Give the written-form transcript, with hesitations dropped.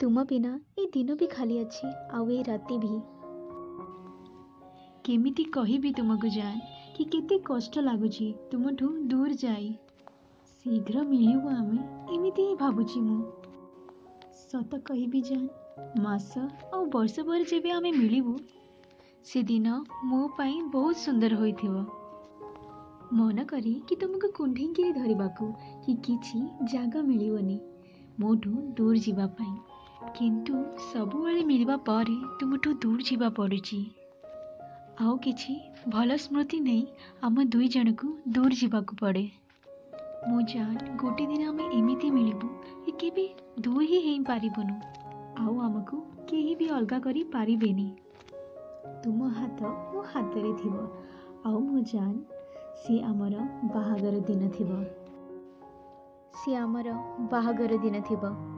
तुम बिना ए दिन भी खाली अच्छी आउ ए राति भी केमिति कहबी तुमको जान कि केते कष्ट लगुची तुमठू दूर जाई शीघ्र मिलू आमे एमिति भाबुची मु सत कहबी जान मास और वर्ष भर जेबे आमे मिलबू से दिन मो पाई बहुत सुंदर होइथिवो मन करी कि तुमको कुंढेंगिरी धरिबाकू कि किछि जागा मिलिवनी मोठू दूर जीवा पाई किंतु सबुआले मिलवा पर तुमठू दूर जीवा पड़ुची आउ किछि भल स्मृति नहीं आम दुई जन को दूर जीवाकू पड़े मो जान गोटे दिन आम एमती मिलबू के भी दूर ही हेई पारिबनु आउ आमको केही भी अलगा करी पारिबेनी तुम हाथ मो हाथ रे थिबो आउ मो जान सी आमर बाहागर दिन थिबो